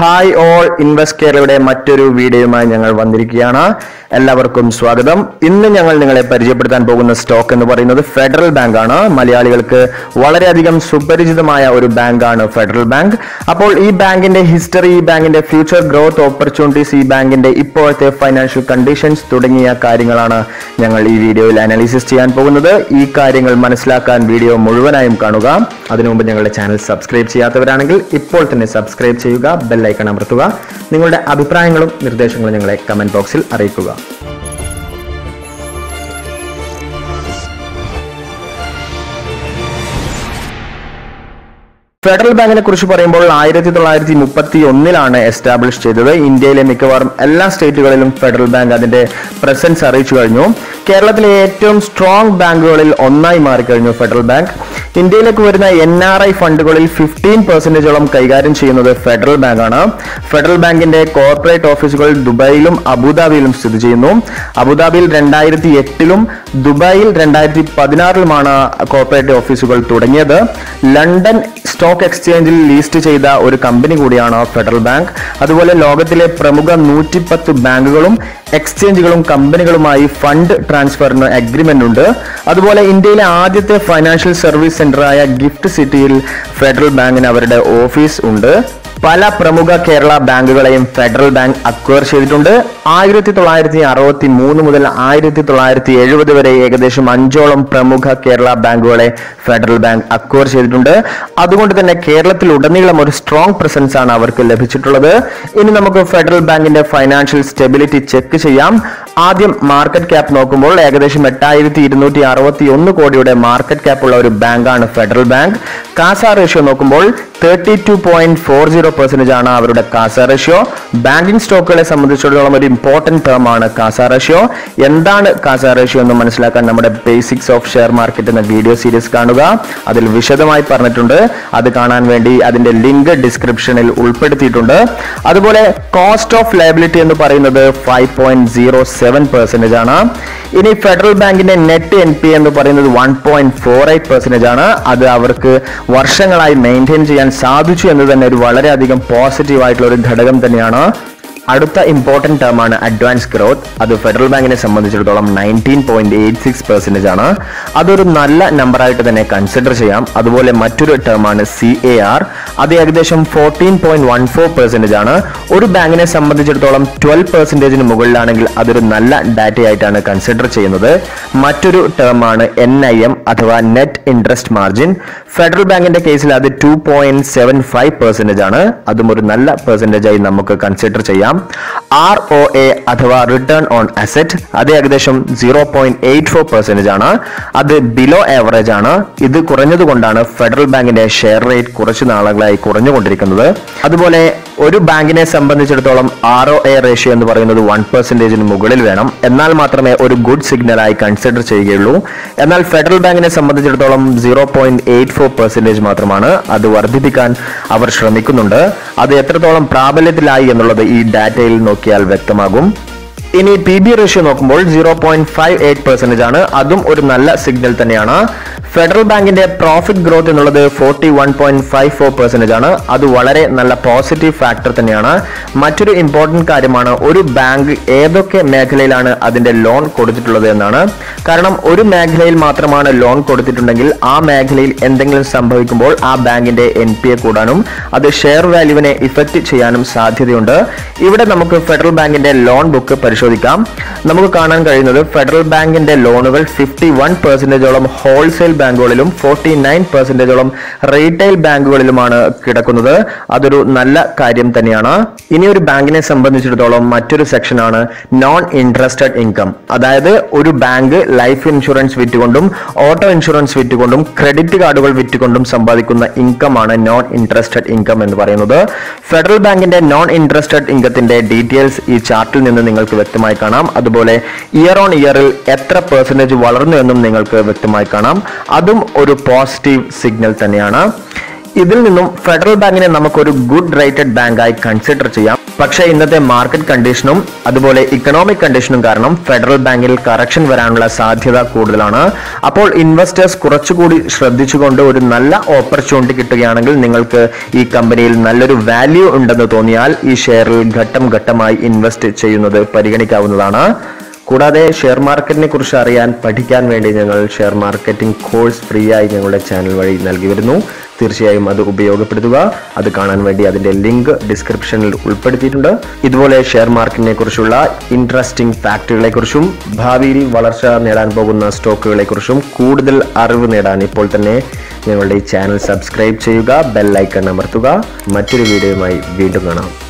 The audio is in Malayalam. Hi all, Invest Kerala Maturu video my Yangal Vandrikiana, Elavarkum Swagadam, in the Yangal Ningalaparjapan Boguna stock and the Varino, the Federal Bank, Malayalical Valariadigam Superis the Maya or Bankana Federal Bank. Upon e bank in the history, bank in the future growth opportunities, e bank in the Iporthe financial conditions, Tudania Karingalana, Yangal e video analysis Tian Poguna, e Karingal Manaslaka and video Mulvanaim Kanuga, Adinum Bangal channel subscribe Chiatavangal, Iportane subscribe Chiuga, Bell. Like number two, Ningle Abipranglo, Nirdeshangling like comment boxil, Arikuga. Federal Bank in a Kurshiparimbol, Irethi Mupati Unilana established the India Mikavar, Ella State Federal Bank at the day, presence are rich. Kerala strong bank roll online marker Federal Bank. India NRI fund 15% of the Federal Bank. Federal Bank in the corporate office called Dubailum, Abu Dhabilum Sidjinum, Abu Dhabil Rendairti Etilum, Dubail Rendairti Padinaral Mana corporate office called Tudangeda, London Stock Exchange list Cheda or company Gudiana Federal Bank, Adwala Logatile Pramuga Nutipatu Bangalum, Exchange Company Fund Transfer Agreement under Adwala India Adite Financial Service. Gift City Federal Bank in our office under Pala Pramuga Kerala Bank Federal Bank acquire shade under Irati Tolarti Aroti Moon Mudal Irati Tolarti Edu the Vegadesh Manjolam Pramuga Kerala Bank Federal Bank acquire shade under Adun to the Kerala Ludanila more strong presence on our Kelepichitula in the Federal Bank in the financial stability check Chayam Adim market cap Nokumol Agadesh Matiriti Idunuti Aroti Unukodio market cap or bank on Federal Bank CASA ratio Nokumol 32.40 percentage on our CASA ratio. Banking stock is some important term on CASA ratio. Yendan CASA ratio on the Manislaka number basics of share market in a video series Kanuga, Adil Vishadamai Parnatunda, Adakanan Vendi, Adin the link description Ulpatitunda, Adabole cost of liability in the Parinada 5.07% in a Federal Bank in a net NPA in the Parinada 1.48% other our Varshangalai maintains and Saduchi under the positive outlook ഘടകം തന്നെയാണ് അടുത്ത important term ആണ് advanced growth അത് ഫെഡറൽ ബാങ്കിനെ സംബന്ധിച്ചിടത്തോളം 19.86% ആണ് അതൊരു നല്ല നമ്പർ ആയിട്ട് തന്നെ കൺസിഡർ ചെയ്യാം അതുപോലെ മറ്റൊരു term ആണ് CAR അത് ഏകദേശം 14.14% ആണ് ഒരു ബാങ്കിനെ സംബന്ധിച്ചിടത്തോളം 12% ന് മുകളിലാണെങ്കിൽ അതൊരു നല്ല ഡാറ്റ ആയിട്ടാണ് കൺസിഡർ ചെയ്യുന്നത് മറ്റൊരു term ആണ് NIM അഥവാ net interest margin ഫെഡറൽ ബാങ്കിന്റെ കേസിൽ അത് 2.75% ആണ് അതും ഒരു നല്ല percentage ആയി നമുക്ക് കൺസിഡർ ചെയ്യാം ROA अथवा return on asset अधे अगदेशम 0.84% आना अधे below average आना इधर कोरंजो तो कोण्डाना Federal Bank ने share rate कोरचन आलगला एक कोरंजो कोण्डरी कंदले अधे बोले ഒരു ബാങ്കിനെ സംബന്ധിച്ചിടത്തോളം ROA ratio എന്ന് പറയുന്നത് 1% ന് മുകളിൽ വേണം എന്നാൽ മാത്രമേ ഒരു ഗുഡ് സിഗ്നൽ ആയി കൺസിഡർ ചെയ്യുകയുള്ളൂ എന്നാൽ ഫെഡറൽ ബാങ്കിനെ സംബന്ധിച്ചിടത്തോളം 0.84% മാത്രമാണ് അത് വർദ്ധിപ്പിക്കാൻ അവർ ശ്രമിക്കുന്നുണ്ട് അത് എത്രത്തോളം പ്രാബല്യത്തിലായി എന്നുള്ളത് ഈ ഡാറ്റയിൽ നോക്കിയാൽ വ്യക്തമാകും ഇനി PB ratio നോക്കുമ്പോൾ 0.58% ആണ് അതും ഒരു നല്ല സിഗ്നൽ തന്നെയാണ് ഫെഡറൽ ബാങ്കിന്റെ പ്രോഫിറ്റ് ഗ്രോത്ത് എന്നുള്ളത് 41.54% ആണ് അത് വളരെ നല്ല പോസിറ്റീവ് ഫാക്ടർ തന്നെയാണ് മറ്റൊരു ഇമ്പോർട്ടന്റ് കാര്യമാണ് ഒരു ബാങ്ക് ഏതൊക്കെ മേഖലയിലാണ് അതിന്റെ ലോൺ കൊടുത്തിട്ടുള്ളത് എന്നാണ് കാരണം ഒരു മേഖലയിൽ മാത്രമാണ് ലോൺ കൊടുത്തിട്ടുണ്ടെങ്കിൽ ആ മേഖലയിൽ എന്തെങ്കിലും സംഭവിക്കുമ്പോൾ ആ ബാങ്കിന്റെ NPA കൂടാനും അത് ഷെയർ വാല്യൂവിനെ ഇഫക്റ്റ് ചെയ്യാനും സാധ്യതയുണ്ട് ഇവിടെ നമുക്ക് ഫെഡറൽ ബാങ്കിന്റെ ലോൺ ബുക്ക് നമുക്ക് കാണാൻ കഴിയുന്നത് ഫെഡറൽ ബാങ്കിന്റെ ലോണുകൾ 51% ഓളം ഹോൾസെയിൽ ബാങ്കുകളിലും 49% ഓളം റീറ്റെയിൽ ബാങ്കുകളിലുമാണ് കിടക്കുന്നത് അതൊരു നല്ല കാര്യം തന്നെയാണ് ഇനി ഒരു ബാങ്കിനെ സംബന്ധിച്ചിടത്തോളം മറ്റൊരു സെക്ഷൻ ആണ് നോൺ ഇൻട്രസ്റ്റഡ് ഇൻകം അതായത് ഒരു ബാങ്ക് ലൈഫ് ഇൻഷുറൻസ് വിറ്റുകൊണ്ടും ഓട്ടോ ഇൻഷുറൻസ് വിറ്റുകൊണ്ടും ക്രെഡിറ്റ് കാർഡുകൾ വിറ്റുകൊണ്ടും സമ്പാദിക്കുന്ന ഇൻകം ആണ് നോൺ ഇൻട്രസ്റ്റഡ് ഇൻകം എന്ന് പറയുന്നത് ഫെഡറൽ ബാങ്കിന്റെ നോൺ ഇൻട്രസ്റ്റഡ് ഇൻകത്തിന്റെ ഡീറ്റെയിൽസ് ഈ ചാർട്ടിൽ നിന്ന് നിങ്ങൾക്ക് വ്യക്തമായി കാണാം അതുപോലെ ഇയർ ഓൺ ഇയറിൽ എത്ര പെർസെന്റേജ് വളർന്നു എന്നും നിങ്ങൾക്ക് വ്യക്തമായി കാണാം അതും ഒരു പോസിറ്റീവ് സിഗ്നൽ തന്നെയാണ് ഇതിൽ നിന്നും ഫെഡറൽ ബാങ്കിനെ നമുക്കൊരു ഗുഡ് റേറ്റഡ് ബാങ്കായി കൺസിഡർ ചെയ്യാം പക്ഷേ ഇന്നത്തെ മാർക്കറ്റ് കണ്ടീഷനും അതുപോലെ ഇക്കണോമിക് കണ്ടീഷനും കാരണം ഫെഡറൽ ബാങ്കിൽ കറക്ഷൻ വരാനുള്ള സാധ്യത കൂടുതലാണ്. അപ്പോൾ ഇൻവെസ്റ്റേഴ്സ് കുറച്ചുകൂടി ശ്രദ്ധിച്ചുകൊണ്ട് ഒരു നല്ല ഓപ്പർച്യൂണിറ്റി കിട്ടുകയാണെങ്കിൽ നിങ്ങൾക്ക് ഈ കമ്പനിയിൽ നല്ലൊരു വാല്യൂ ഉണ്ടെന്ന് തോന്നിയാൽ ഈ ഷെയറിൽ ഘട്ടം ഘട്ടമായി ഇൻവെസ്റ്റ് ചെയ്യുന്നത് പരിഗണിക്കാവുന്നതാണ്. കൂടാതെ ഷെയർ മാർക്കറ്റിനെ കുറിച്ച് അറിയാൻ പഠിക്കാൻ വേണ്ടി ഞങ്ങൾ ഷെയർ മാർക്കറ്റിംഗ് കോഴ്സ് ഫ്രീ ആയി ഞങ്ങളുടെ ചാനൽ വഴി നൽകി വരുന്നു. തീർച്ചയായും അത് ഉപയോഗപ്പെടുത്തുക. അത് കാണാൻ വേണ്ടി അതിൻ്റെ ലിങ്ക് ഡിസ്ക്രിപ്ഷനിൽ ഉൾപ്പെടുത്തിയിട്ടുണ്ട്. ഇതുപോലെ ഷെയർ മാർക്കറ്റിനെ കുറിച്ചുള്ള ഇൻട്രസ്റ്റിംഗ് ഫാക്ടുകളെക്കുറിച്ചും ഭാവിയിൽ വളർച്ച നേടാൻ പോകുന്ന സ്റ്റോക്കുകളെക്കുറിച്ചും കൂടുതൽ അറിവ് നേടാൻ ഇപ്പോൾ തന്നെ ഞങ്ങളുടെ ഈ ചാനൽ സബ്സ്ക്രൈബ് ചെയ്യുക, ബെൽ ഐക്കൺ അമർത്തുക. മറ്റൊരു വീഡിയോയുമായി വീണ്ടും കാണാം.